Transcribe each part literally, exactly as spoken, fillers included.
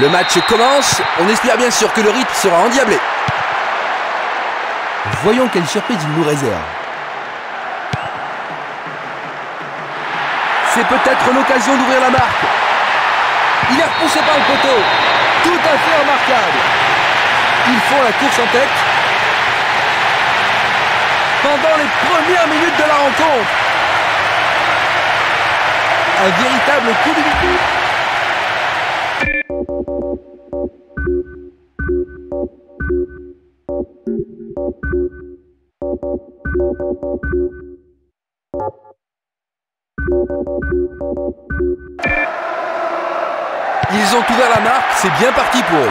Le match commence, on espère bien sûr que le rythme sera endiablé. Voyons quelle surprise il nous réserve. C'est peut-être l'occasion d'ouvrir la marque. Il est repoussé par le poteau. Tout à fait remarquable. Ils font la course en tête pendant les premières minutes de la rencontre. Un véritable coup de bouton. Ils ont ouvert la marque, c'est bien parti pour eux.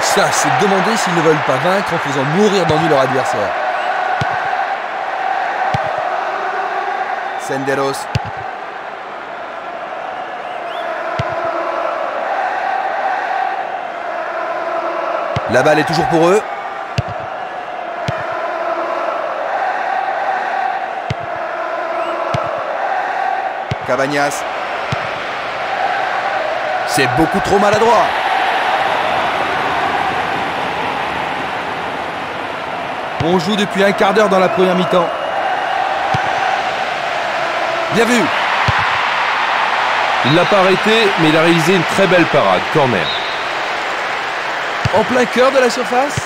Ça, c'est demander s'ils ne veulent pas vaincre en faisant mourir d'ennui leur adversaire. Senderos. La balle est toujours pour eux. Cabañas. C'est beaucoup trop maladroit. On joue depuis un quart d'heure dans la première mi-temps. Bien vu. Il n'a pas arrêté, mais il a réalisé une très belle parade. Corner. En plein cœur de la surface.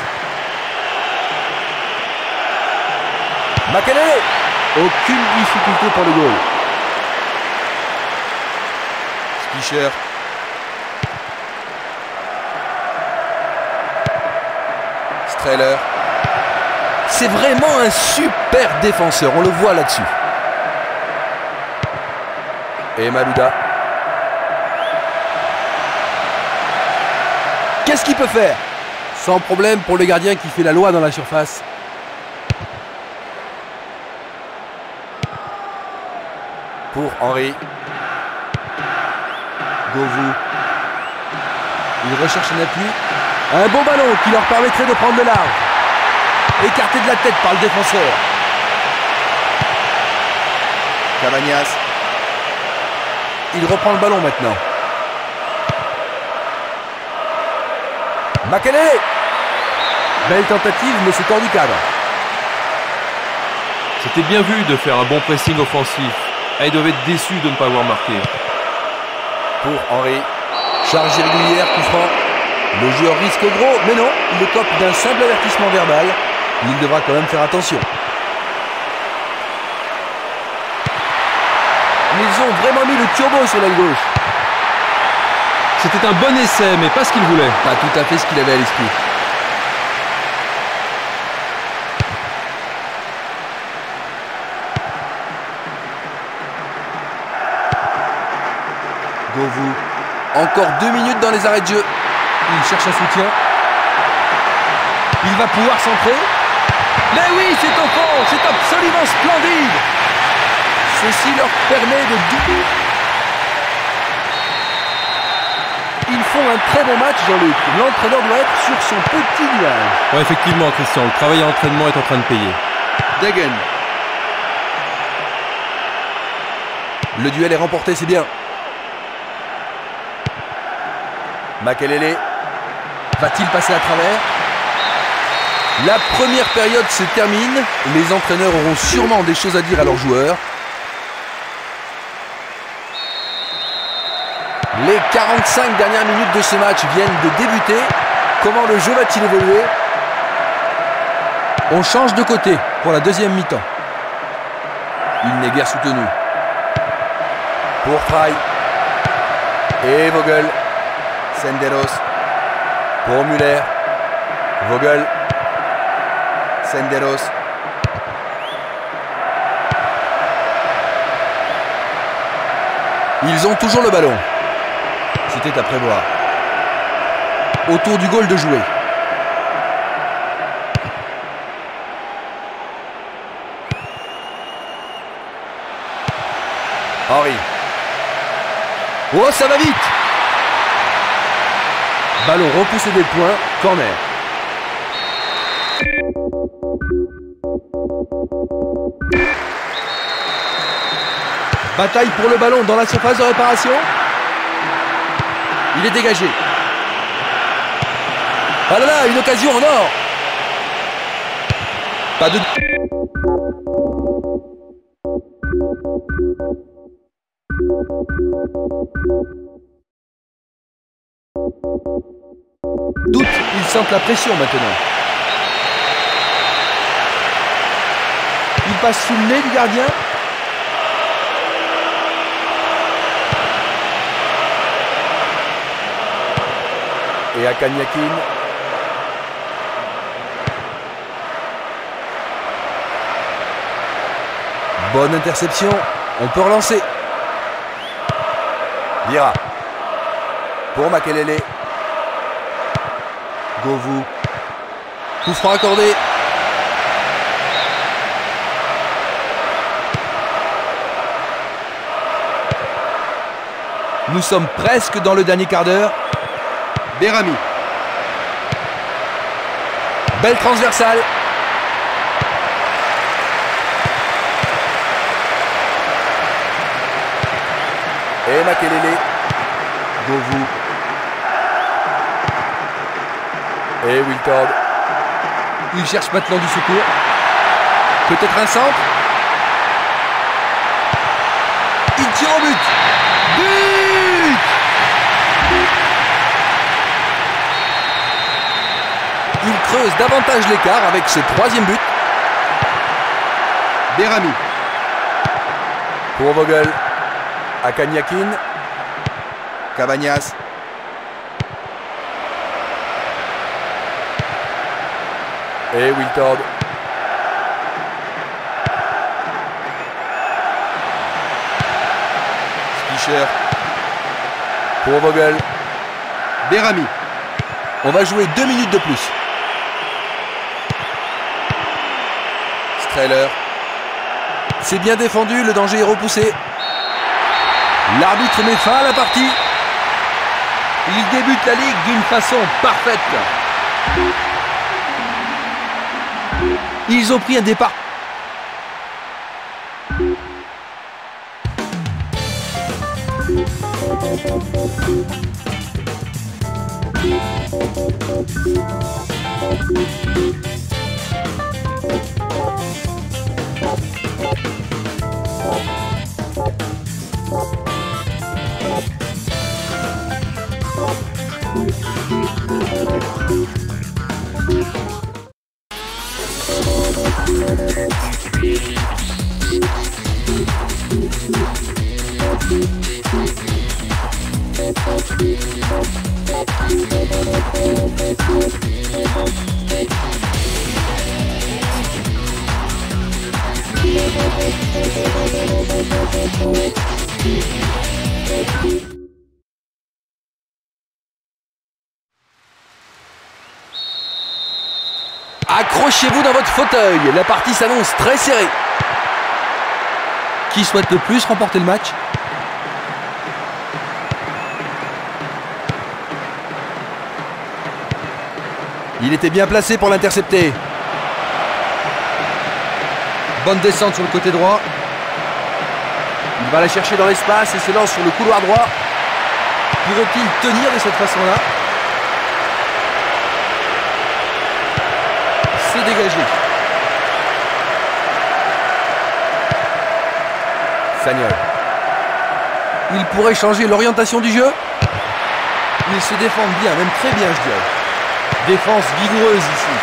Makélélé. Aucune difficulté pour le goal. Fischer. Strehler. C'est vraiment un super défenseur, on le voit là-dessus. Et Malouda. Qu'est-ce qu'il peut faire? Sans problème pour le gardien qui fait la loi dans la surface. Pour Henry. Govou. Il recherche un appui. Un bon ballon qui leur permettrait de prendre de large. Écarté de la tête par le défenseur. Cabañas. Il reprend le ballon maintenant. Makélélé. Belle tentative, mais c'est hors du cadre. C'était bien vu de faire un bon pressing offensif. Et ils doivent être déçus de ne pas avoir marqué. Pour Henry. Charge irrégulière, coup franc. Le joueur risque gros, mais non, il le top d'un simple avertissement verbal. Il devra quand même faire attention. Ils ont vraiment mis le turbo sur l'aile gauche. C'était un bon essai, mais pas ce qu'il voulait. Pas tout à fait ce qu'il avait à l'esprit. Govou. Encore deux minutes dans les arrêts de jeu. Il cherche un soutien. Il va pouvoir centrer. Mais oui, c'est au fond. C'est absolument splendide. Ceci leur permet de doubler. Ils font un très bon match, Jean-Luc. L'entraîneur doit être sur son petit nuage. Ouais, effectivement, Christian. Le travail à l'entraînement est en train de payer. Degen. Le duel est remporté, c'est bien. Makélélé. Va-t-il passer à travers? La première période se termine. Les entraîneurs auront sûrement des choses à dire à leurs joueurs. Les quarante-cinq dernières minutes de ce match viennent de débuter. Comment le jeu va-t-il évoluer? On change de côté pour la deuxième mi-temps. Il n'est guère soutenu. Pour Fry. Et Vogel. Senderos. Pour Müller. Vogel. Senderos. Ils ont toujours le ballon. C'était à prévoir. Autour du goal de jouer. Henry. Oh, ça va vite. Ballon repoussé des points. Corner. Bataille pour le ballon dans la surface de réparation. Il est dégagé. Ah là là, une occasion en or. Pas de... doute, ils sentent la pression maintenant. Il passe sous le nez du gardien. Et Hakan Yakin. Bonne interception. On peut relancer. Vira. Pour Makelele. Govou. Coup franc accordé. Nous sommes presque dans le dernier quart d'heure. Berami. Belle transversale. Et Makelele. Govou. Et Wiltord. Il cherche maintenant du secours. Peut-être un centre. Il tire au but. But! Il creuse davantage l'écart avec ce troisième but. Berami. Pour Vogel. Akanyakin. Cavagnas. Et Wiltord. Fischer. Pour Vogel. Berami. On va jouer deux minutes de plus. Strehler. C'est bien défendu, le danger est repoussé. L'arbitre met fin à la partie. Il débute la ligue d'une façon parfaite. Ils ont pris un départ. Accrochez-vous dans votre fauteuil, la partie s'annonce très serrée. Qui souhaite le plus remporter le match ? Il était bien placé pour l'intercepter. Bonne descente sur le côté droit. Il va la chercher dans l'espace et se lance sur le couloir droit. Pourrait-il tenir de cette façon-là ? C'est dégagé. Sagnol. Il pourrait changer l'orientation du jeu. Il se défend bien, même très bien, je dirais. Défense vigoureuse ici.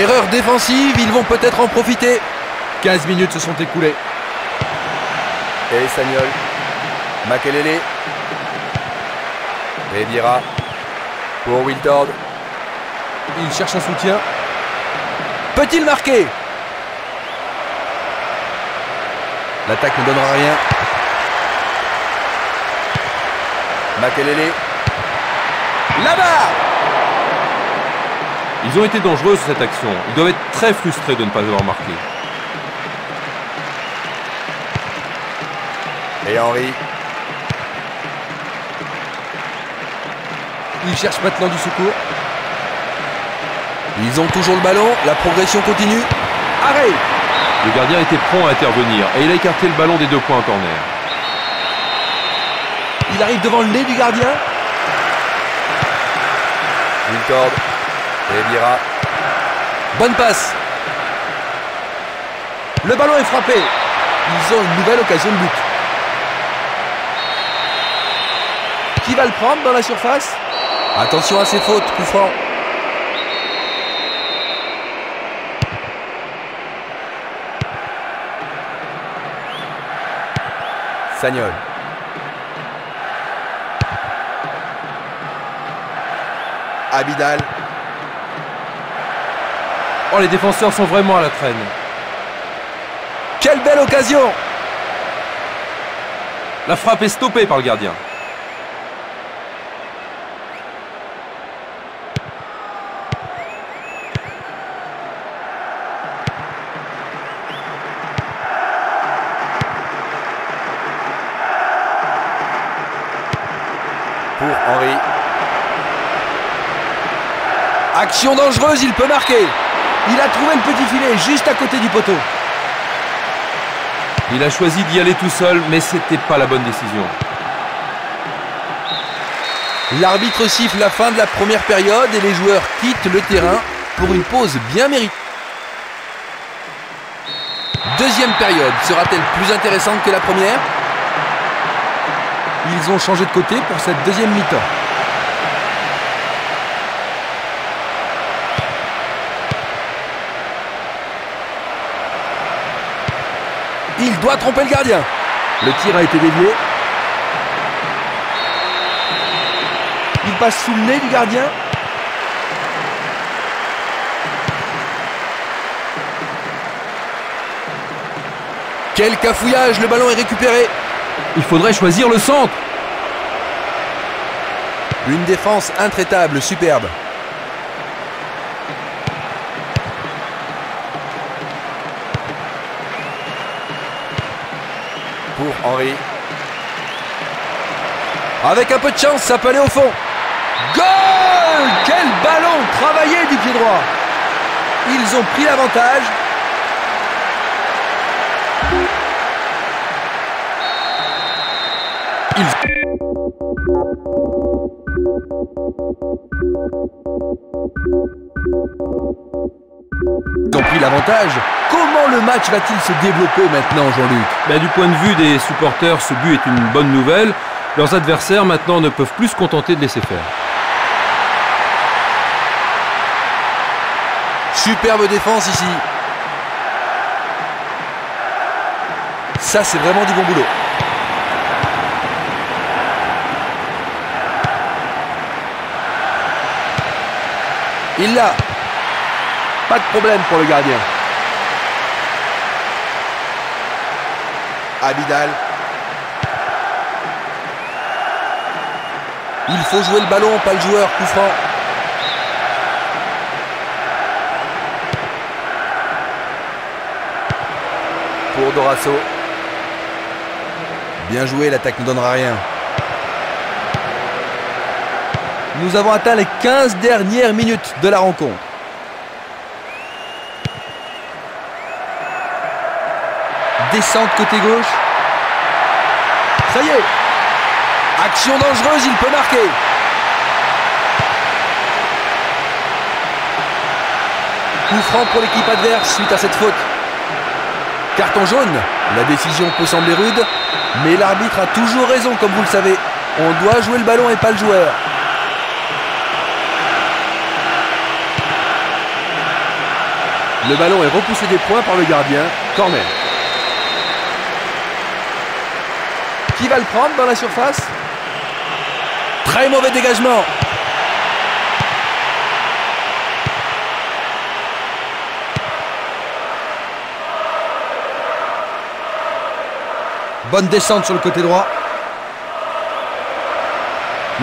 Erreur défensive, ils vont peut-être en profiter. quinze minutes se sont écoulées. Et Sagnol. Makelele. Et Vira. Pour Wiltord. Il cherche un soutien. Peut-il marquer? L'attaque ne donnera rien. Makelele. Là-bas! Ils ont été dangereux sur cette action. Ils doivent être très frustrés de ne pas avoir marqué. Et Henry. Ils cherchent maintenant du secours. Ils ont toujours le ballon. La progression continue. Arrêt! Le gardien était prompt à intervenir et il a écarté le ballon des deux points en corner. Il arrive devant le nez du gardien. Wiltord. Et Vira. Bonne passe. Le ballon est frappé. Ils ont une nouvelle occasion de but. Qui va le prendre dans la surface? Attention à ses fautes, coup franc. Sagnol. Abidal. Oh, les défenseurs sont vraiment à la traîne. Quelle belle occasion! La frappe est stoppée par le gardien. Pour Henry. Action dangereuse, il peut marquer. Il a trouvé le petit filet juste à côté du poteau. Il a choisi d'y aller tout seul, mais c'était pas la bonne décision. L'arbitre siffle la fin de la première période et les joueurs quittent le terrain pour une pause bien méritée. Deuxième période, sera-t-elle plus intéressante que la première? Ils ont changé de côté pour cette deuxième mi-temps. Il doit tromper le gardien. Le tir a été dévié. Il passe sous le nez du gardien. Quel cafouillage, le ballon est récupéré. Il faudrait choisir le centre. Une défense intraitable, superbe. Pour Henry. Avec un peu de chance, ça peut aller au fond. Goal! Quel ballon travaillé du pied droit. Ils ont pris l'avantage. Ils... Ils ont pris l'avantage. Comment le match va-t-il se développer maintenant, Jean-Luc? Ben, du point de vue des supporters, ce but est une bonne nouvelle. Leurs adversaires maintenant ne peuvent plus se contenter de laisser faire. Superbe défense ici. Ça, c'est vraiment du bon boulot. Il l'a. Pas de problème pour le gardien. Abidal. Il faut jouer le ballon, pas le joueur. Coup franc. Pour Dorasso. Bien joué, l'attaque ne donnera rien. Nous avons atteint les quinze dernières minutes de la rencontre. Descente côté gauche. Ça y est. Action dangereuse, il peut marquer. Coup franc pour l'équipe adverse suite à cette faute. Carton jaune. La décision peut sembler rude, mais l'arbitre a toujours raison, comme vous le savez. On doit jouer le ballon et pas le joueur. Le ballon est repoussé des points par le gardien. Corner. Qui va le prendre dans la surface? Très mauvais dégagement. Bonne descente sur le côté droit.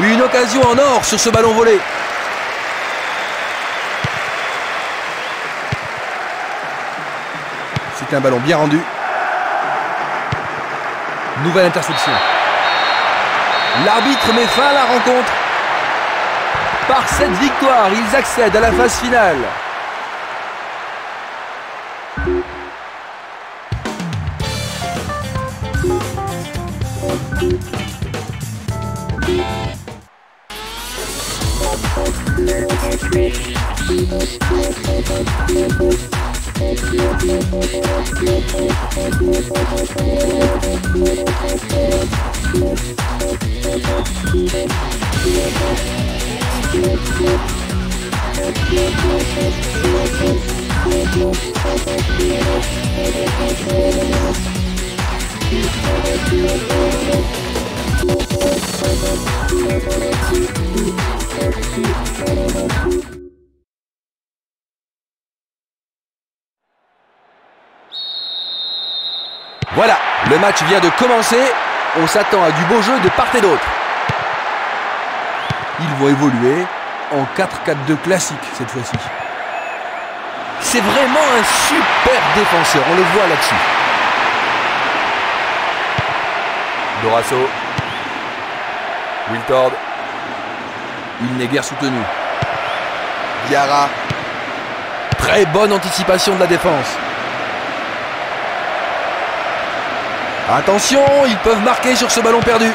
Une occasion en or sur ce ballon volé. C'était un ballon bien rendu. Nouvelle interception. L'arbitre met fin à la rencontre. Par cette victoire, ils accèdent à la phase finale. Thank you. Voilà, le match vient de commencer. On s'attend à du beau jeu de part et d'autre. Ils vont évoluer en quatre quatre deux classique cette fois-ci. C'est vraiment un super défenseur, on le voit là-dessus. Dorasso. Wiltord. Il n'est guère soutenu. Diarra. Très bonne anticipation de la défense. Attention, ils peuvent marquer sur ce ballon perdu.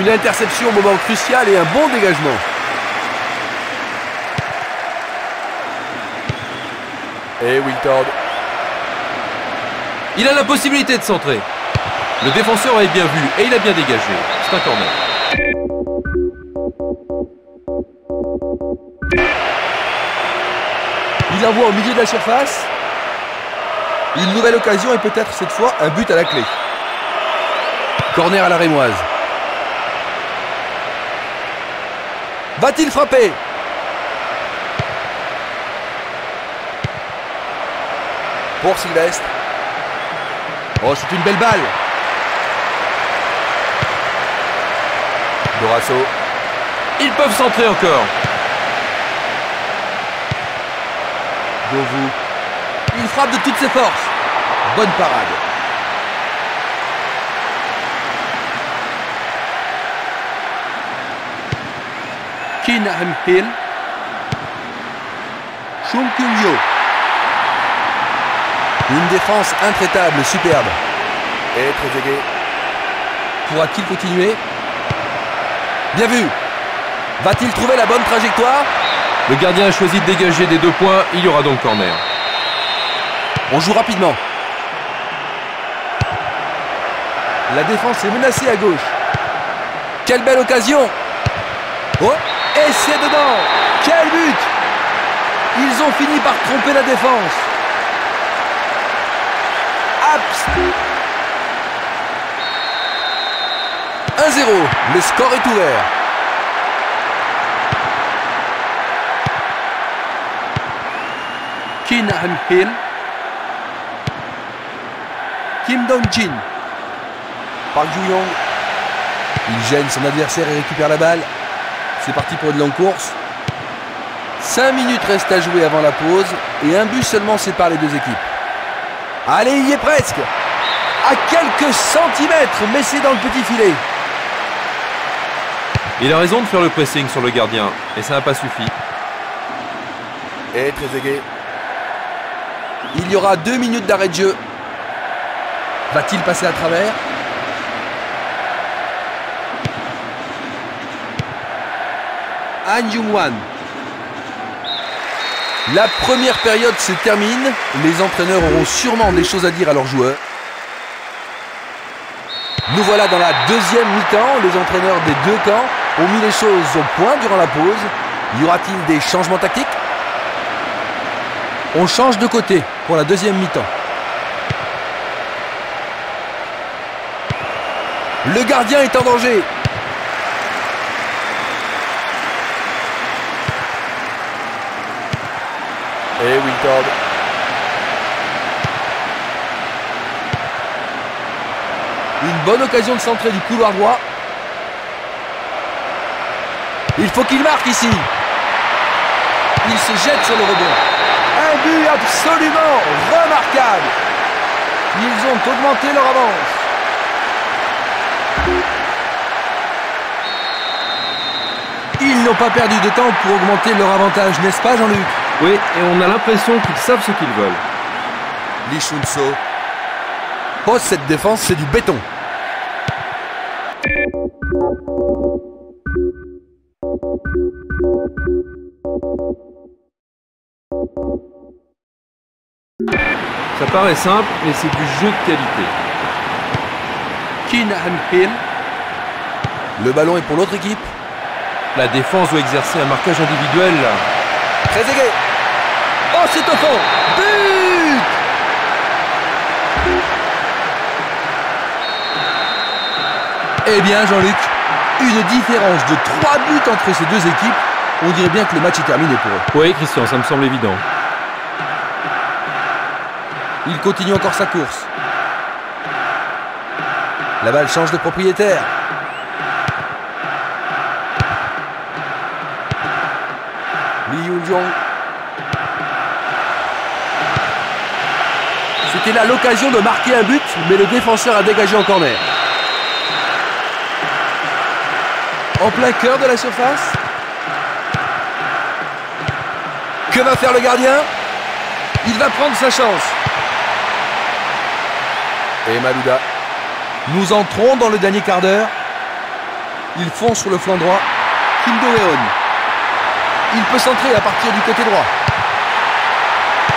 Une interception au moment crucial et un bon dégagement. Et Wiltord. Il a la possibilité de centrer. Le défenseur avait bien vu et il a bien dégagé. C'est un corner. Il envoie au milieu de la surface. Une nouvelle occasion et peut-être cette fois un but à la clé. Corner à la rémoise. Va-t-il frapper? Pour Sylvestre. Oh, c'est une belle balle. Dorasso. Ils peuvent centrer encore. Govou. Il frappe de toutes ses forces. Bonne parade. Keenan Hill. Choum Kungyo. Une défense intraitable, superbe. Et très aiguë. Pourra-t-il continuer? Bien vu. Va-t-il trouver la bonne trajectoire? Le gardien a choisi de dégager des deux points. Il y aura donc corner. On joue rapidement. La défense est menacée à gauche. Quelle belle occasion. Oh, et c'est dedans. Quel but. Ils ont fini par tromper la défense. un zéro, le score est ouvert. Keenan Hill. Kim Dong-jin. Park Ju-yong. Il gêne son adversaire et récupère la balle. C'est parti pour une longue course. cinq minutes restent à jouer avant la pause et un but seulement sépare les deux équipes. Allez, il y est presque. À quelques centimètres, mais c'est dans le petit filet. Il a raison de faire le pressing sur le gardien, et ça n'a pas suffi. Et Trezeguet. Il y aura deux minutes d'arrêt de jeu. Va-t-il passer à travers? Han Jung-wan. La première période se termine. Les entraîneurs auront sûrement des choses à dire à leurs joueurs. Nous voilà dans la deuxième mi-temps. Les entraîneurs des deux camps ont mis les choses au point durant la pause. Y aura-t-il des changements tactiques? On change de côté pour la deuxième mi-temps. Le gardien est en danger. Et Wiltord. Une bonne occasion de centrer du couloir droit. Il faut qu'il marque ici. Il se jette sur le rebond. Un but absolument remarquable. Ils ont augmenté leur avance. Ils n'ont pas perdu de temps pour augmenter leur avantage, n'est-ce pas Jean-Luc? Oui, et on a l'impression qu'ils savent ce qu'ils veulent. Lee Chun-so. Oh, cette défense, c'est du béton. Ça paraît simple, mais c'est du jeu de qualité. Keenan Hill. Le ballon est pour l'autre équipe. La défense doit exercer un marquage individuel. Très aigué. Oh, c'est au fond. But! Eh bien, Jean-Luc, une différence de trois buts entre ces deux équipes. On dirait bien que le match est terminé pour eux. Oui, Christian, ça me semble évident. Il continue encore sa course. La balle change de propriétaire. Lee Yoon-jong. C'était là l'occasion de marquer un but, mais le défenseur a dégagé en corner. En plein cœur de la surface. Que va faire le gardien? Il va prendre sa chance. Et Malouda. Nous entrons dans le dernier quart d'heure. Il fonce sur le flanc droit. Kim Do-eon. Il peut centrer à partir du côté droit.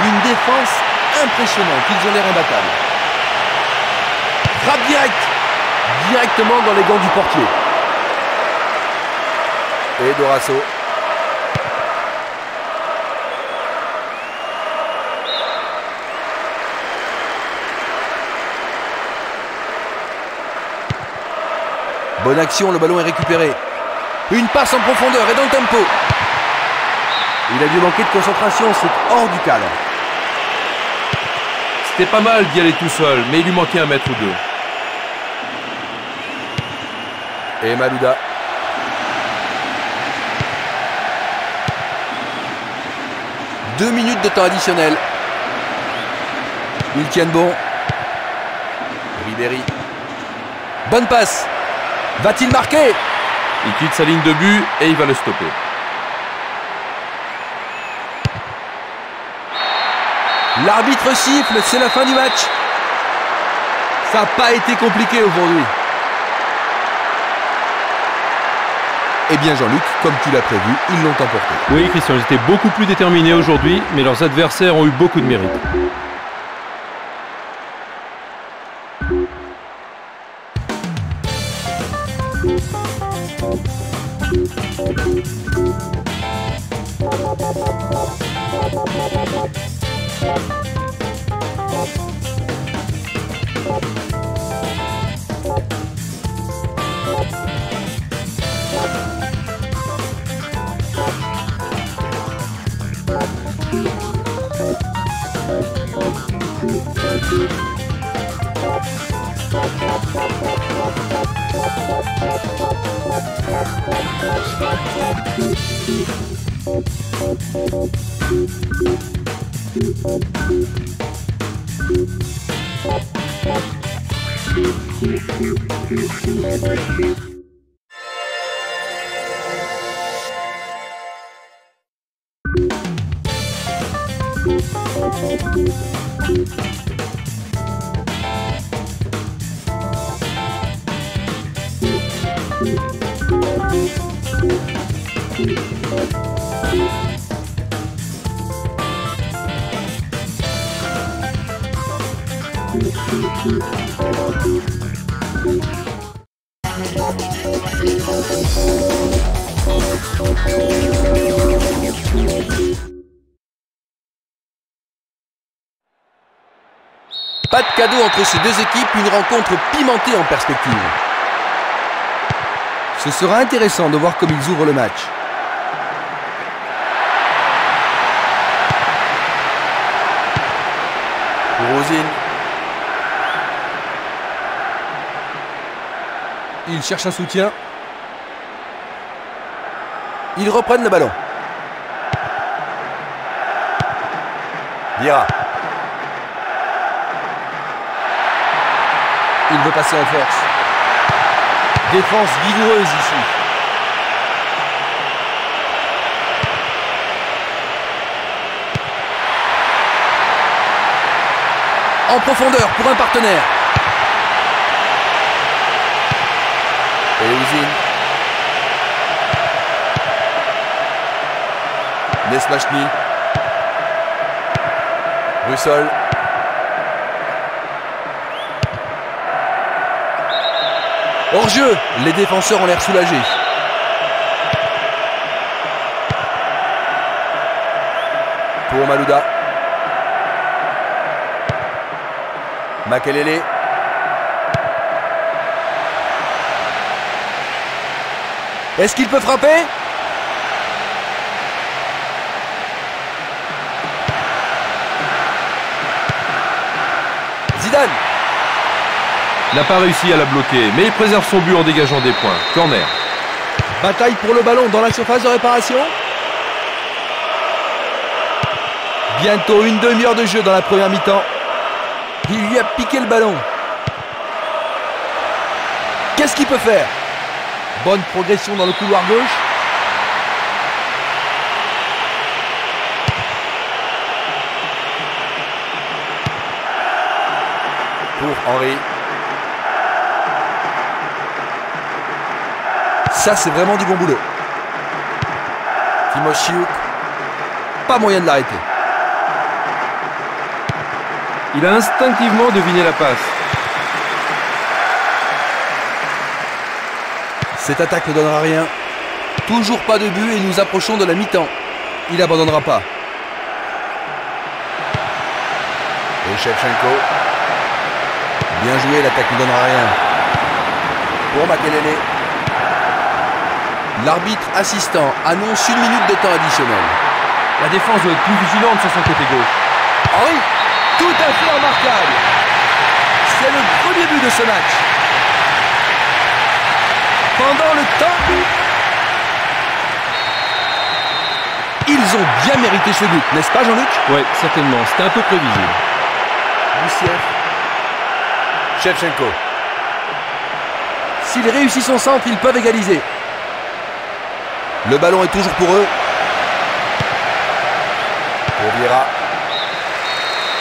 Une défense impressionnante. Ils ont l'air imbattables. Frappe directe. Directement dans les gants du portier. Et Dorasso. Bonne action, le ballon est récupéré. Une passe en profondeur et dans le tempo. Il a dû manquer de concentration, c'est hors du cadre. C'était pas mal d'y aller tout seul, mais il lui manquait un mètre ou deux. Et Malouda. Deux minutes de temps additionnel. Ils tiennent bon. Ribéry. Bonne passe. Va-t-il marquer? Il quitte sa ligne de but et il va le stopper. L'arbitre siffle, c'est la fin du match. Ça n'a pas été compliqué aujourd'hui. Eh bien Jean-Luc, comme tu l'as prévu, ils l'ont emporté. Oui Christian, j'étais beaucoup plus déterminé aujourd'hui, mais leurs adversaires ont eu beaucoup de mérite. Pas de cadeau entre ces deux équipes, une rencontre pimentée en perspective. Ce sera intéressant de voir comme ils ouvrent le match. Rosine. Il cherche un soutien. Ils reprennent le ballon. Dira. Il veut passer en force. Défense vigoureuse ici. En profondeur pour un partenaire. Et Ouzine. Nesmachny. Russell. Hors-jeu, les défenseurs ont l'air soulagés. Pour Malouda. Makelele. Est-ce qu'il peut frapper? Zidane. n'a pas réussi à la bloquer, mais il préserve son but en dégageant des points. Corner. Bataille pour le ballon dans la surface de réparation. Bientôt une demi-heure de jeu dans la première mi-temps. Il lui a piqué le ballon. Qu'est-ce qu'il peut faire? Bonne progression dans le couloir gauche. Pour Henry. Ça, c'est vraiment du bon boulot. Timoshiuk. Pas moyen de l'arrêter. Il a instinctivement deviné la passe. Cette attaque ne donnera rien. Toujours pas de but et nous approchons de la mi-temps. Il n'abandonnera pas. Et Shevchenko. Bien joué, l'attaque ne donnera rien. Pour Makelele. L'arbitre assistant annonce une minute de temps additionnel. La défense doit être plus vigilante sur son côté gauche. Henry, tout à fait remarquable. C'est le premier but de ce match. Pendant le temps, ils ont bien mérité ce but, n'est-ce pas Jean-Luc? Oui, certainement, c'était un peu prévisible. Lucien. Shevchenko. S'ils réussissent son centre, ils peuvent égaliser. Le ballon est toujours pour eux. Pour Vieira.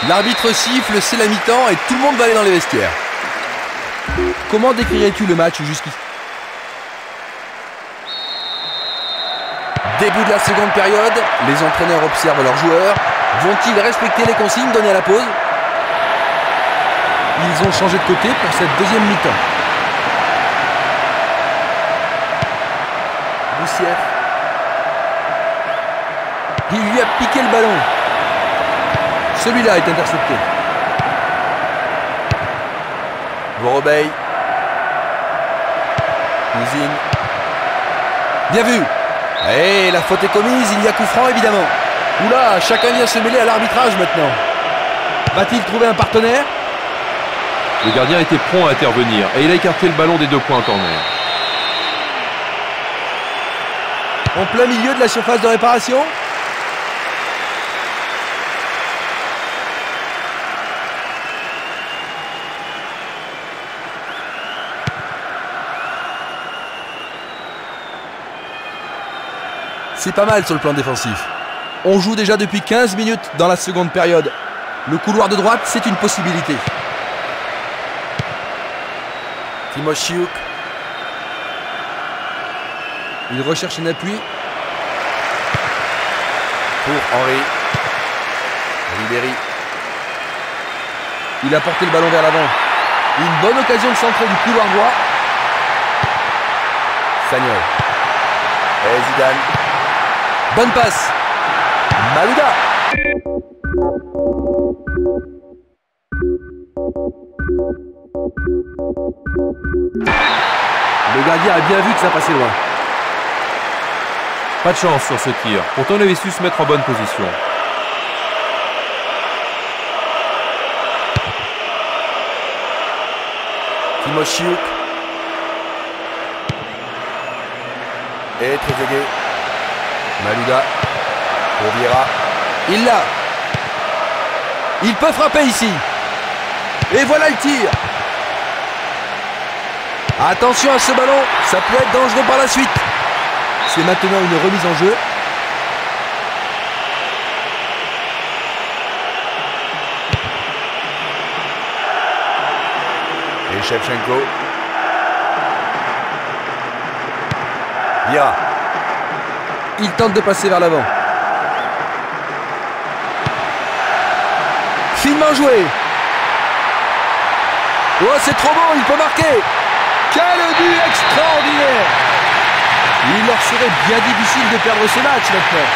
L'arbitre siffle, c'est la mi-temps et tout le monde va aller dans les vestiaires. Comment décrirais-tu le match jusqu'ici? Début de la seconde période, les entraîneurs observent leurs joueurs. Vont-ils respecter les consignes données à la pause? Ils ont changé de côté pour cette deuxième mi-temps. Boussière. Il lui a piqué le ballon. Celui-là est intercepté. Vorobey. Cousine. Bien vu. Et la faute est commise, il y a coup franc évidemment. Oula, chacun vient se mêler à l'arbitrage maintenant. Va-t-il trouver un partenaire? Le gardien était prompt à intervenir et il a écarté le ballon des deux points en corner. En plein milieu de la surface de réparation. C'est pas mal sur le plan défensif. On joue déjà depuis quinze minutes dans la seconde période. Le couloir de droite, c'est une possibilité. Timoshiuk. Il recherche un appui. Pour Henry. Ribéry. Il a porté le ballon vers l'avant. Une bonne occasion de centrer du couloir droit. Sagnol. Et Zidane. Bonne passe. Malouda. Le gardien a bien vu que ça passait loin. Pas de chance sur ce tir. Pourtant, il avait su se mettre en bonne position. Timoshiuk. Et Trezeguet. Malouda. Pour Vieira. Il l'a. Il peut frapper ici. Et voilà le tir. Attention à ce ballon, ça peut être dangereux par la suite. C'est maintenant une remise en jeu. Et Shevchenko. Vieira. Il tente de passer vers l'avant. Finement joué. Oh, c'est trop bon, il peut marquer. Quel but extraordinaire! Il leur serait bien difficile de perdre ce match maintenant.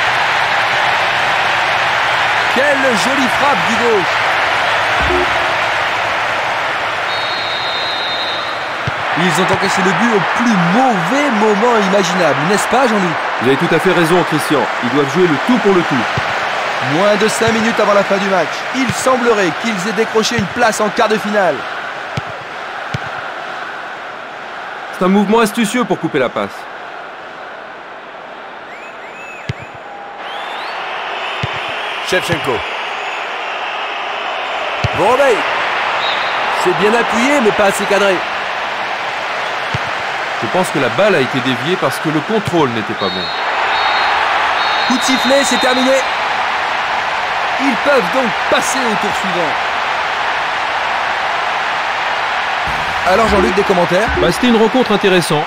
Quelle jolie frappe du gauche! Ils ont encaissé le but au plus mauvais moment imaginable, n'est-ce pas Jean-Luc? Vous avez tout à fait raison Christian, ils doivent jouer le tout pour le tout. Moins de cinq minutes avant la fin du match, il semblerait qu'ils aient décroché une place en quart de finale. C'est un mouvement astucieux pour couper la passe. Shevchenko. Bon rebelle. C'est bien appuyé, mais pas assez cadré. Je pense que la balle a été déviée parce que le contrôle n'était pas bon. Coup de sifflet, c'est terminé. Ils peuvent donc passer au tour suivant. Alors Jean-Luc, des commentaires? Bah, c'était une rencontre intéressante.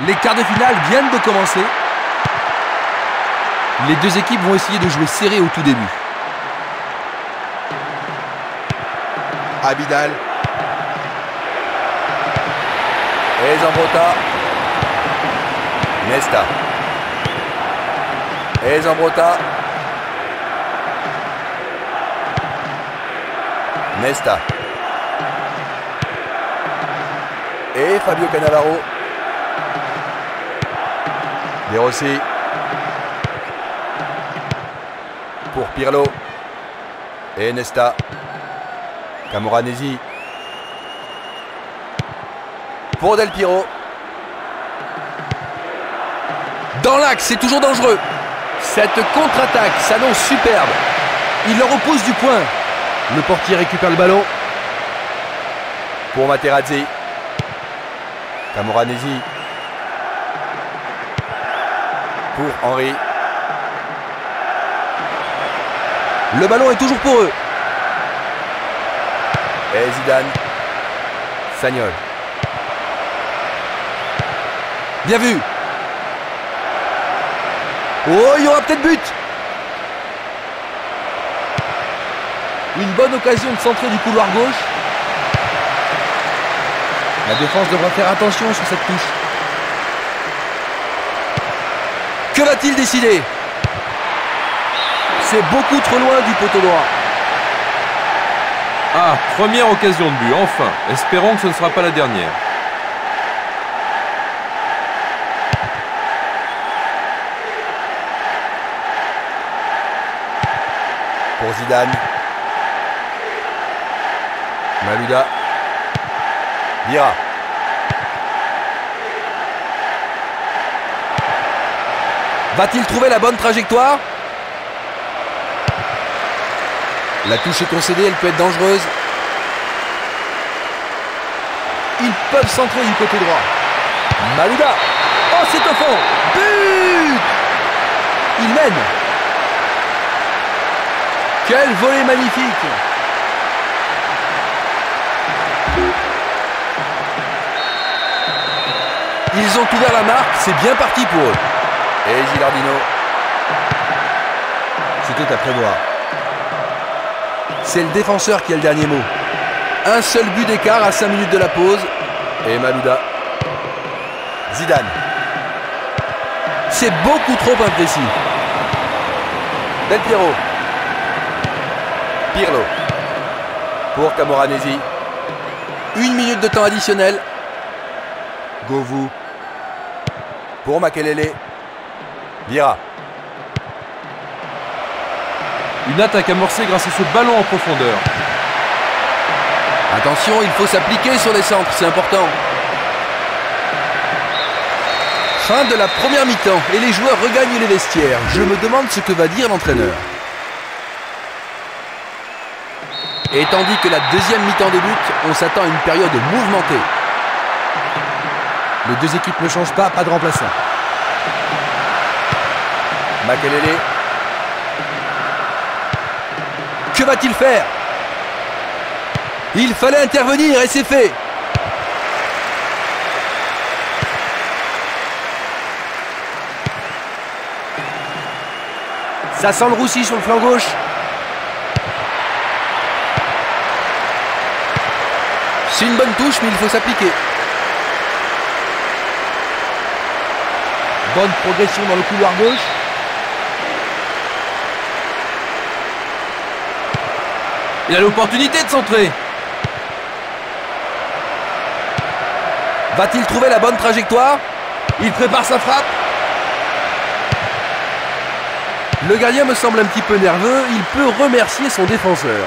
Les quarts de finale viennent de commencer. Les deux équipes vont essayer de jouer serré au tout début. Abidal. Et Zambrota. Nesta. Et Zambrota. Nesta. Et Fabio Cannavaro. De Rossi. Pour Pirlo. Et Nesta. Camoranesi. Pour Del Piero. Dans l'axe, c'est toujours dangereux. Cette contre-attaque s'annonce superbe. Il leur oppose du point. Le portier récupère le ballon. Pour Materazzi. Camoranesi. Pour Henry. Le ballon est toujours pour eux. Et Zidane. Sagnol. Bien vu. Oh, il y aura peut-être but. Une bonne occasion de centrer du couloir gauche. La défense devra faire attention sur cette touche. Que va-t-il décider? C'est beaucoup trop loin du poteau droit. Ah, première occasion de but, enfin. Espérons que ce ne sera pas la dernière. Pour Zidane. Malouda. Vira. Va-t-il trouver la bonne trajectoire? La touche est concédée, elle peut être dangereuse. Ils peuvent centrer du côté droit. Malouda. Oh, c'est au fond. But! Il mène. Quel volet magnifique! Ils ont ouvert la marque, c'est bien parti pour eux. Et Gilardino. C'était à prévoir. C'est le défenseur qui a le dernier mot. Un seul but d'écart à cinq minutes de la pause. Et Malouda. Zidane. C'est beaucoup trop imprécis. Del Piero. Pirlo. Pour Camoranesi. Une minute de temps additionnel. Govou. Pour Makelele. Vira. Une attaque amorcée grâce à ce ballon en profondeur. Attention, il faut s'appliquer sur les centres, c'est important. Fin de la première mi-temps et les joueurs regagnent les vestiaires. Je me demande ce que va dire l'entraîneur. Et tandis que la deuxième mi-temps débute, on s'attend à une période mouvementée. Les deux équipes ne changent pas, pas de remplaçant. Makelele. Que va-t-il faire? Il fallait intervenir et c'est fait. Ça sent le roussi sur le flanc gauche. C'est une bonne touche, mais il faut s'appliquer. Bonne progression dans le couloir gauche. Il a l'opportunité de centrer. Va-t-il trouver la bonne trajectoire? Il prépare sa frappe. Le gardien me semble un petit peu nerveux. Il peut remercier son défenseur.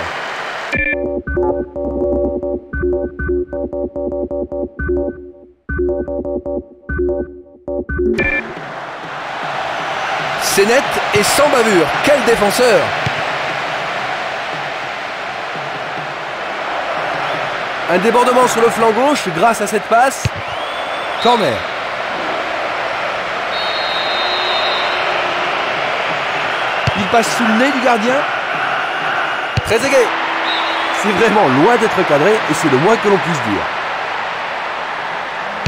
C'est net et sans bavure. Quel défenseur! Un débordement sur le flanc gauche grâce à cette passe. Corner. Il passe sous le nez du gardien. Très égay. C'est vraiment loin d'être cadré et c'est le moins que l'on puisse dire.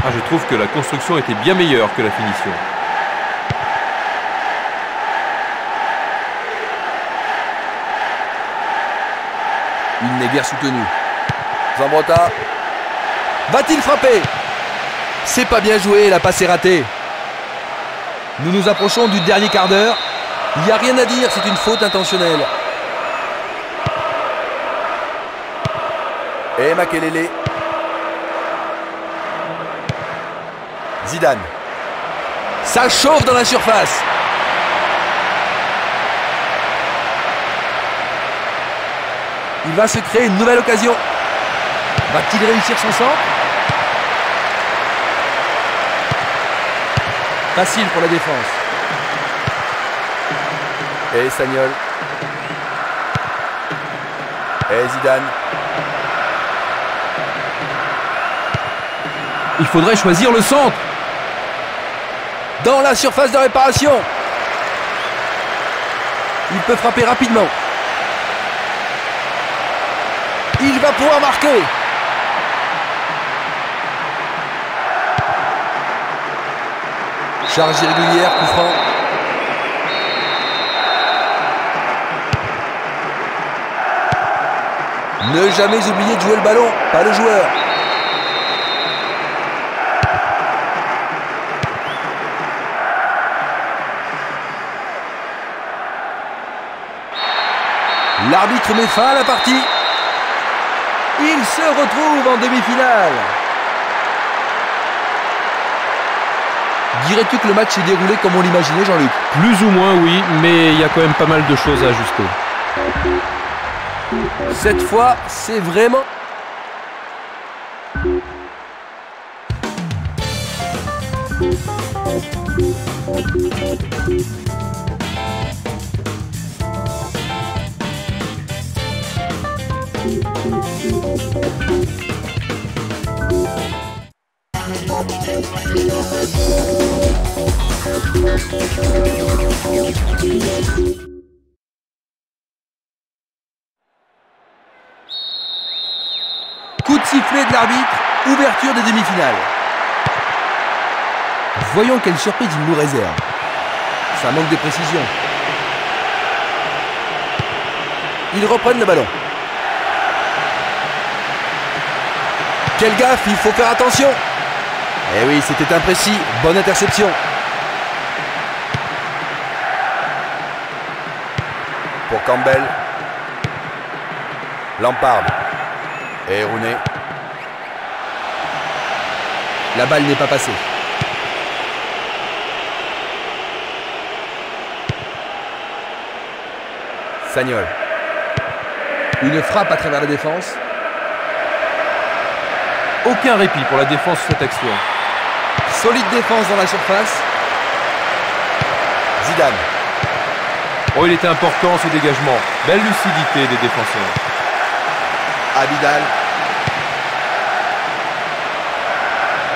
Ah, je trouve que la construction était bien meilleure que la finition. Il n'est guère soutenu. Zambrota. Va-t-il frapper? C'est pas bien joué, la passe est ratée. Nous nous approchons du dernier quart d'heure. Il n'y a rien à dire, c'est une faute intentionnelle. Et Makelele. Zidane. Ça chauffe dans la surface. Il va se créer une nouvelle occasion. Va-t-il réussir son centre? Facile pour la défense. Et Sagnol. Et Zidane. Il faudrait choisir le centre. Dans la surface de réparation. Il peut frapper rapidement. Il va pouvoir marquer. Charge irrégulière, coup franc. Ne jamais oublier de jouer le ballon, pas le joueur. L'arbitre met fin à la partie. Il se retrouve en demi-finale. Dirais-tu que le match s'est déroulé comme on l'imaginait, Jean-Luc? Plus ou moins, oui, mais il y a quand même pas mal de choses à ajuster. Cette fois, c'est vraiment... Coup de sifflet de l'arbitre, ouverture des demi-finales. Voyons quelle surprise il nous réserve. Ça manque de précision. Ils reprennent le ballon. Quelle gaffe, il faut faire attention. Eh oui, c'était imprécis. Bonne interception. Pour Campbell. Lampard. Et Rooney. La balle n'est pas passée. Sagnol. Une frappe à travers la défense. Aucun répit pour la défense sur cette action. Solide défense dans la surface. Zidane. Oh, il était important ce dégagement. Belle lucidité des défenseurs. Abidal.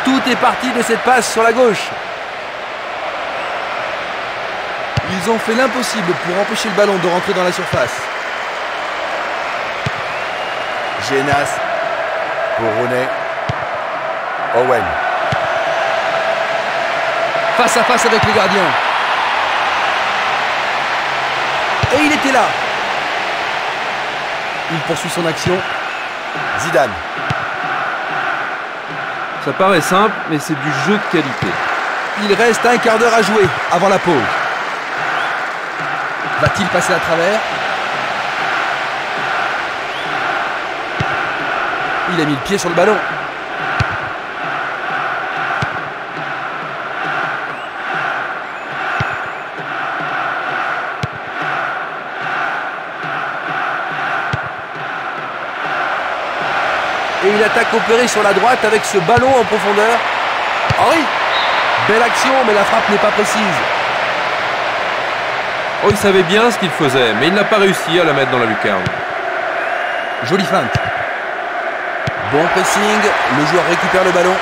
Tout est parti de cette passe sur la gauche. Ils ont fait l'impossible pour empêcher le ballon de rentrer dans la surface. Genas pour Rooney. Owen. Face à face avec le gardien. Et il était là. Il poursuit son action. Zidane. Ça paraît simple, mais c'est du jeu de qualité. Il reste un quart d'heure à jouer avant la pause. Va-t-il passer à travers? Il a mis le pied sur le ballon. Et une attaque opérée sur la droite avec ce ballon en profondeur. Henry, belle action, mais la frappe n'est pas précise. Oh, il savait bien ce qu'il faisait, mais il n'a pas réussi à la mettre dans la lucarne. Jolie feinte. Bon pressing, le joueur récupère le ballon.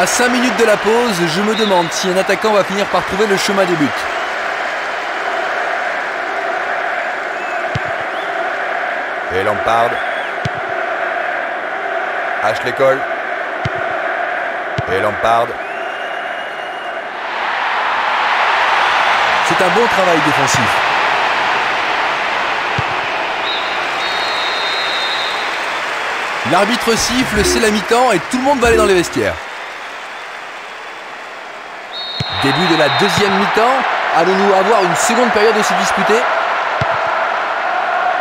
À cinq minutes de la pause, je me demande si un attaquant va finir par trouver le chemin des buts. Et Lampard. Ashley Cole. Et Lampard. C'est un bon travail défensif. L'arbitre siffle, c'est la mi-temps et tout le monde va aller dans les vestiaires. Début de la deuxième mi-temps. Allons-nous avoir une seconde période aussi disputée?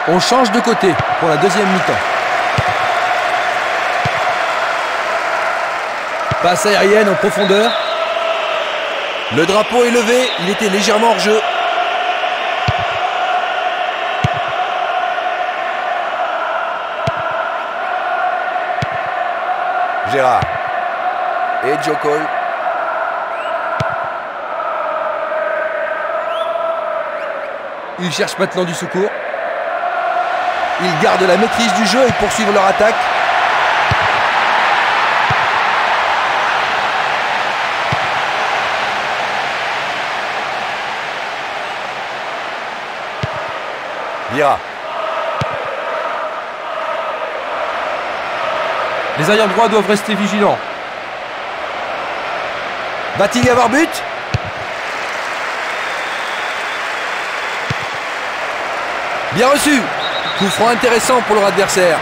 On change de côté pour la deuxième mi-temps. Passe aérienne en profondeur. Le drapeau est levé, il était légèrement hors jeu. Gérard. Et Joe Cole. Ils cherchent maintenant du secours. Ils gardent la maîtrise du jeu et poursuivent leur attaque. Les arrière-droits doivent rester vigilants. Va-t-il y avoir but? Bien reçu. Coup franc intéressant pour leur adversaire.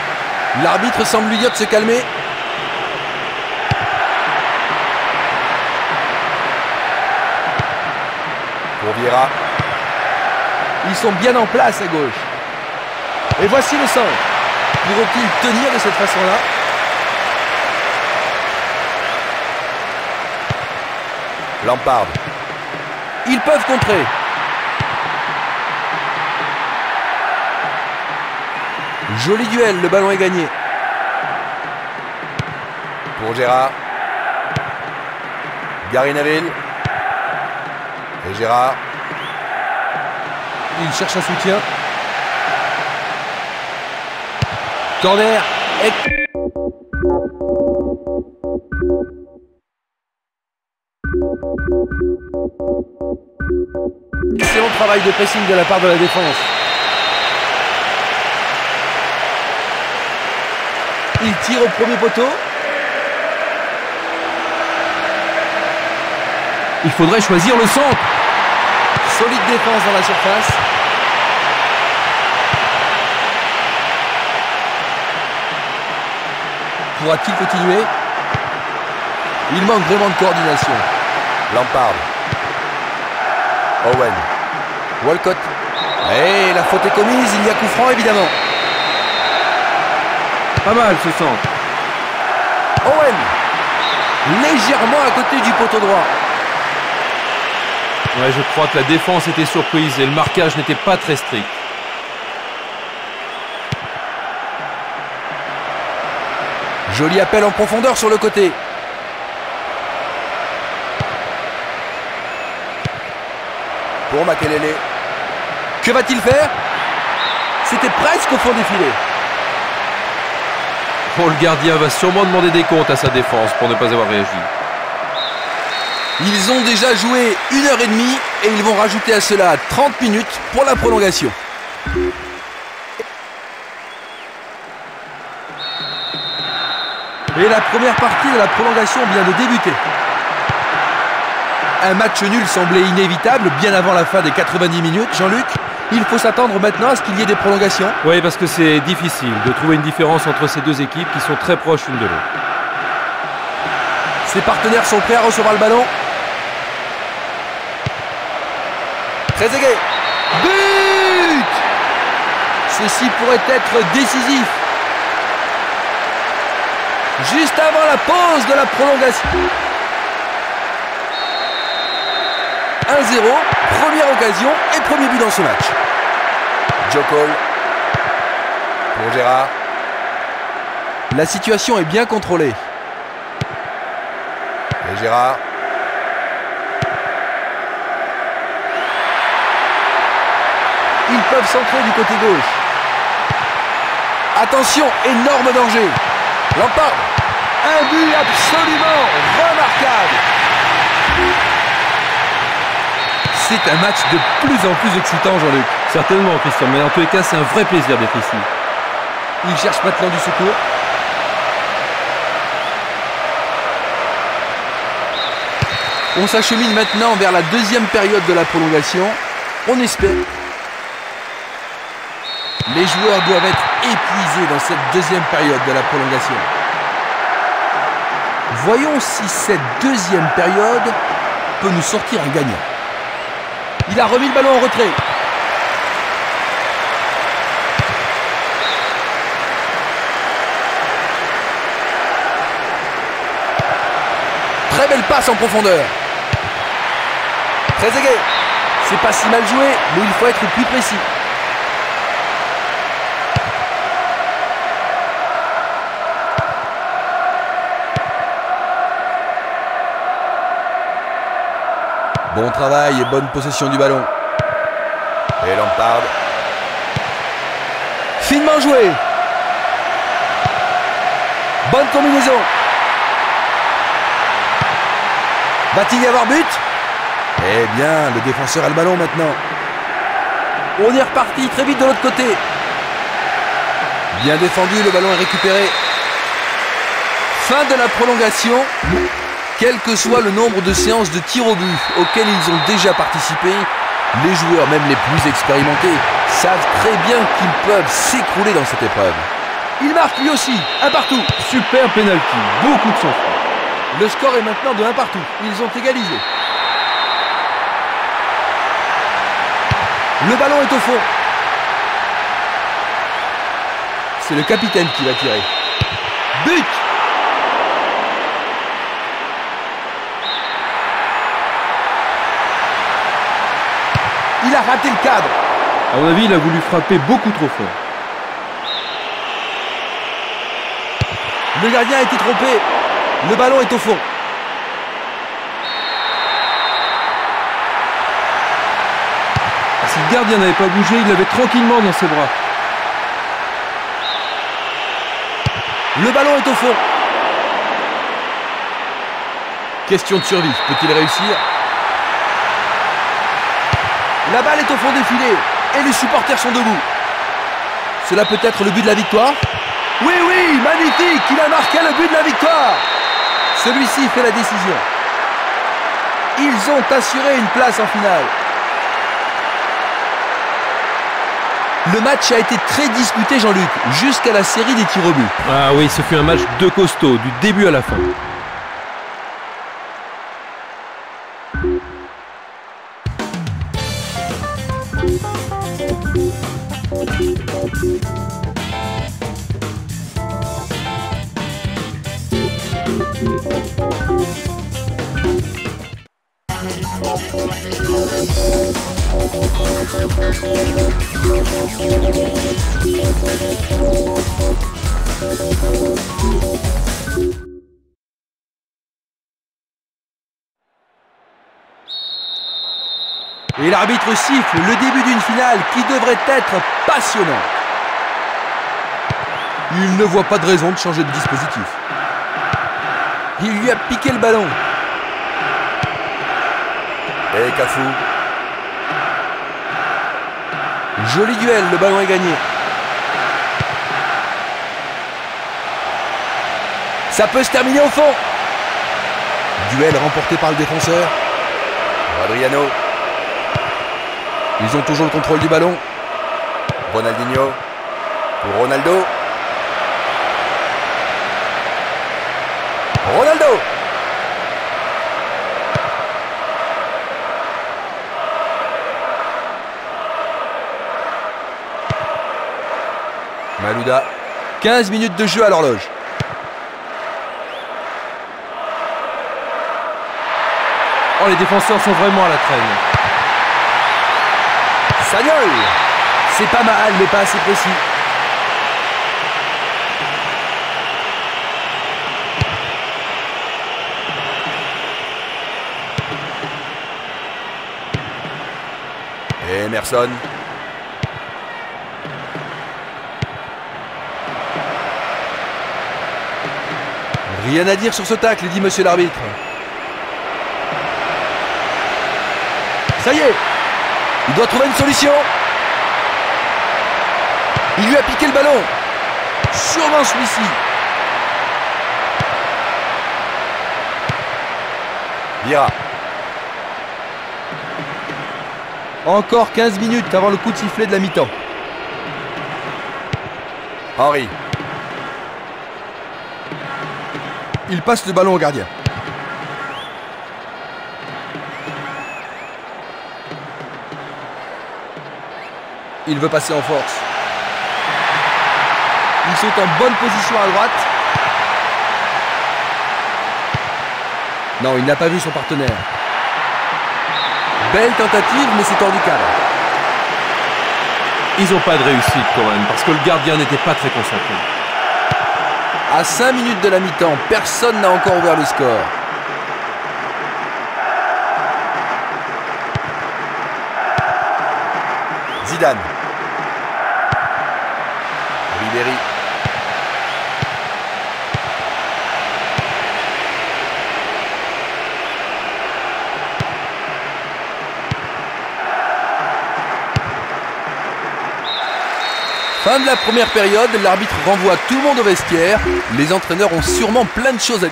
L'arbitre semble lui dire de se calmer. Pour Vieira. Ils sont bien en place à gauche. Et voici le centre. Pourront-ils tenir de cette façon-là? Lampard. Ils peuvent contrer. Joli duel, le ballon est gagné. Pour Gérard. Gary Neville. Et Gérard. Il cherche un soutien. Corner. Et... excellent travail de pressing de la part de la défense. Il tire au premier poteau. Il faudrait choisir le centre. Solide défense dans la surface. Pourra-t-il continuer? Il manque vraiment de coordination. Lampard. Owen. Walcott. Et la faute est commise, il y a coup franc évidemment. Pas mal ce centre. Owen. Légèrement à côté du poteau droit. Ouais, je crois que la défense était surprise et le marquage n'était pas très strict. Joli appel en profondeur sur le côté. Pour Makelele. Que va-t-il faire? C'était presque au fond des filets. Bon, le gardien va sûrement demander des comptes à sa défense pour ne pas avoir réagi. Ils ont déjà joué une heure et demie et ils vont rajouter à cela trente minutes pour la prolongation. Et la première partie de la prolongation vient de débuter. Un match nul semblait inévitable bien avant la fin des quatre-vingt-dix minutes. Jean-Luc, il faut s'attendre maintenant à ce qu'il y ait des prolongations. Oui, parce que c'est difficile de trouver une différence entre ces deux équipes qui sont très proches l'une de l'autre. Ses partenaires sont prêts à recevoir le ballon. Trezeguet. But! Ceci pourrait être décisif. Juste avant la pause de la prolongation. un zéro, première occasion et premier but dans ce match. Jokol. Pour Gérard. La situation est bien contrôlée. Et Gérard. Ils peuvent s'entrer du côté gauche. Attention, énorme danger. Lampard. Un but absolument remarquable. C'est un match de plus en plus excitant, Jean-Luc. Certainement, Christian, mais en tous les cas, c'est un vrai plaisir d'être ici. Il cherche maintenant du secours. On s'achemine maintenant vers la deuxième période de la prolongation. On espère. Les joueurs doivent être épuisés dans cette deuxième période de la prolongation. Voyons si cette deuxième période peut nous sortir un gagnant. Il a remis le ballon en retrait. Très belle passe en profondeur. Trezeguet. C'est pas si mal joué, mais il faut être plus précis. Bon travail et bonne possession du ballon. Et Lampard. Finement joué. Bonne combinaison. Va-t-il y avoir but? Eh bien, le défenseur a le ballon maintenant. On est reparti très vite de l'autre côté. Bien défendu, le ballon est récupéré. Fin de la prolongation. Quel que soit le nombre de séances de tir au but auxquelles ils ont déjà participé, les joueurs, même les plus expérimentés, savent très bien qu'ils peuvent s'écrouler dans cette épreuve. Il marque lui aussi, un partout. Super penalty, beaucoup de sang-froid. Le score est maintenant de un partout. Ils ont égalisé. Le ballon est au fond. C'est le capitaine qui va tirer. But! Il a raté le cadre. À mon avis, il a voulu frapper beaucoup trop fort. Le gardien a été trompé. Le ballon est au fond. Si le gardien n'avait pas bougé, il l'avait tranquillement dans ses bras. Le ballon est au fond. Question de survie, peut-il réussir? La balle est au fond des filets et les supporters sont debout. Cela peut être le but de la victoire? Oui, oui, magnifique, il a marqué le but de la victoire. Celui-ci fait la décision. Ils ont assuré une place en finale. Le match a été très disputé, Jean-Luc, jusqu'à la série des tirs au but. Ah oui, ce fut un match de costaud, du début à la fin. Et l'arbitre siffle le début d'une finale qui devrait être passionnante. Il ne voit pas de raison de changer de dispositif. Il lui a piqué le ballon. Et Cafou. Joli duel, le ballon est gagné. Ça peut se terminer au fond. Duel remporté par le défenseur. Adriano. Ils ont toujours le contrôle du ballon. Ronaldinho. Pour Ronaldo. Ronaldo. Malouda, quinze minutes de jeu à l'horloge. Oh, les défenseurs sont vraiment à la traîne. Sagnol, c'est pas mal, mais pas assez précis. Emerson. Rien à dire sur ce tacle, dit monsieur l'arbitre. Ça y est, il doit trouver une solution. Il lui a piqué le ballon. Sûrement celui-ci. Vira. Encore quinze minutes avant le coup de sifflet de la mi-temps. Henry. Il passe le ballon au gardien. Il veut passer en force. Ils sont en bonne position à droite. Non, il n'a pas vu son partenaire. Belle tentative, mais c'est hors du cadre. Ils n'ont pas de réussite quand même, parce que le gardien n'était pas très concentré. À cinq minutes de la mi-temps, personne n'a encore ouvert le score. Zidane. Ribéry. Fin de la première période, l'arbitre renvoie tout le monde au vestiaire. Les entraîneurs ont sûrement plein de choses à dire.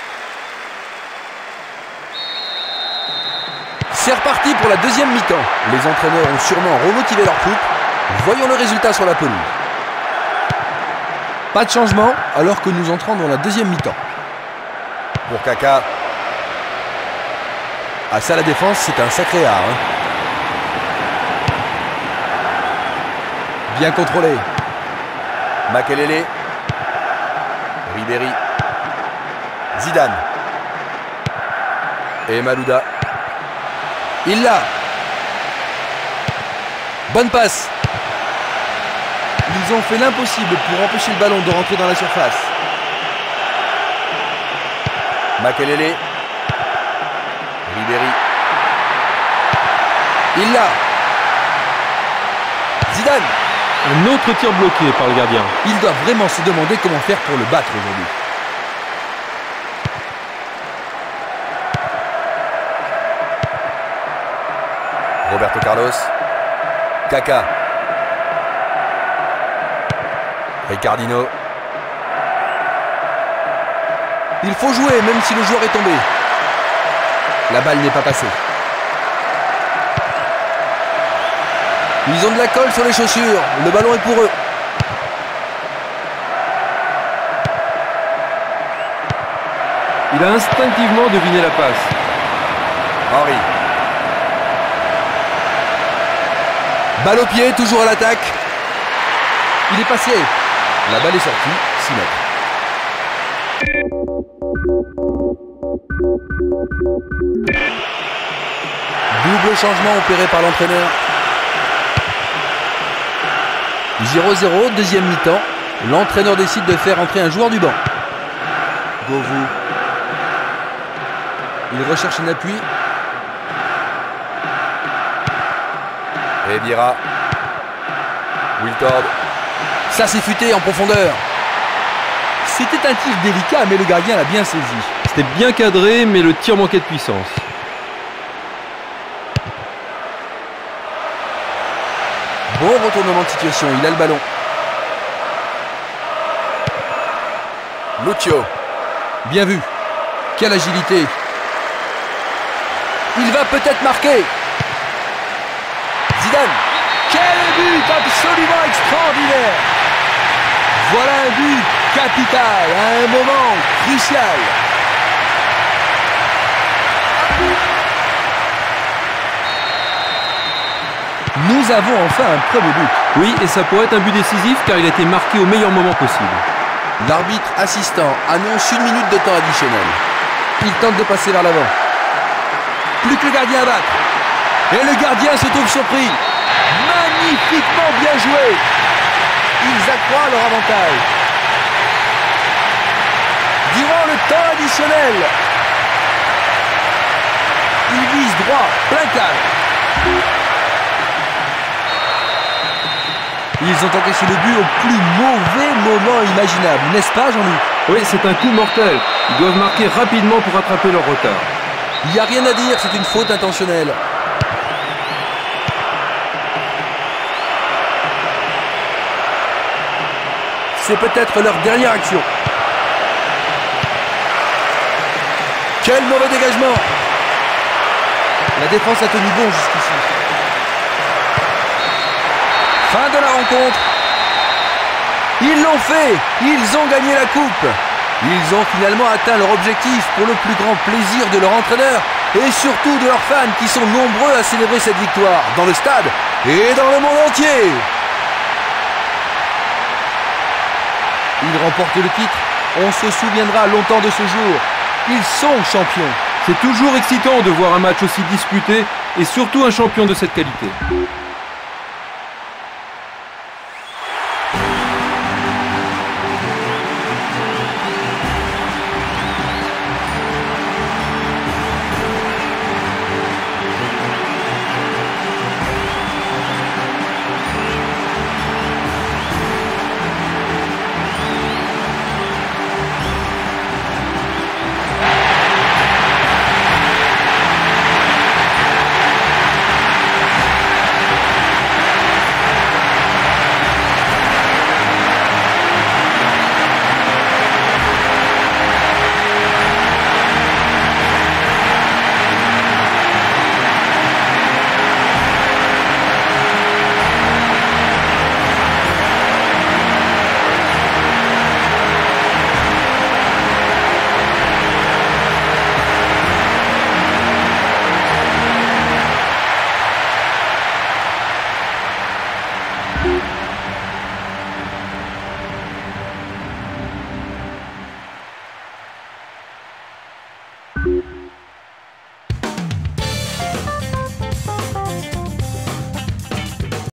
C'est reparti pour la deuxième mi-temps. Les entraîneurs ont sûrement remotivé leur troupe. Voyons le résultat sur la pelouse. Pas de changement alors que nous entrons dans la deuxième mi-temps. Pour Kaka. Ah, ça, la défense, c'est un sacré art. Hein. Bien contrôlé. Makelele, Ribéry, Zidane et Malouda. Il l'a. Bonne passe. Ils ont fait l'impossible pour empêcher le ballon de rentrer dans la surface. Makelele, Ribéry. Il l'a. Zidane. Un autre tir bloqué par le gardien. Il doit vraiment se demander comment faire pour le battre aujourd'hui. Roberto Carlos. Kaka. Ricardinho. Il faut jouer même si le joueur est tombé. La balle n'est pas passée. Ils ont de la colle sur les chaussures. Le ballon est pour eux. Il a instinctivement deviné la passe. Henry. Balle au pied, toujours à l'attaque. Il est passé. La balle est sortie, six mètres. Double changement opéré par l'entraîneur. zéro zéro, deuxième mi-temps. L'entraîneur décide de faire entrer un joueur du banc. Govou. Il recherche un appui. Ebira. Wiltord. Ça s'est futé en profondeur. C'était un tir délicat, mais le gardien l'a bien saisi. C'était bien cadré, mais le tir manquait de puissance. Bon retournement de situation, il a le ballon. Lucio. Bien vu. Quelle agilité. Il va peut-être marquer. Zidane. Quel but absolument extraordinaire. Voilà un but capital à un moment crucial. Nous avons enfin un premier but. Oui, et ça pourrait être un but décisif car il a été marqué au meilleur moment possible. L'arbitre assistant annonce une minute de temps additionnel. Il tente de passer vers l'avant. Plus que le gardien à battre. Et le gardien se trouve surpris. Magnifiquement bien joué. Ils accroissent leur avantage. Durant le temps additionnel, il vise droit, plein cadre. Ils ont encaissé le but au plus mauvais moment imaginable, n'est-ce pas Jean-Louis? Oui, c'est un coup mortel. Ils doivent marquer rapidement pour rattraper leur retard. Il n'y a rien à dire, c'est une faute intentionnelle. C'est peut-être leur dernière action. Quel mauvais dégagement! La défense a tenu bon jusqu'ici. Fin de la rencontre. Ils l'ont fait. Ils ont gagné la coupe. Ils ont finalement atteint leur objectif pour le plus grand plaisir de leur entraîneur et surtout de leurs fans qui sont nombreux à célébrer cette victoire dans le stade et dans le monde entier. Ils remportent le titre. On se souviendra longtemps de ce jour. Ils sont champions. C'est toujours excitant de voir un match aussi disputé et surtout un champion de cette qualité.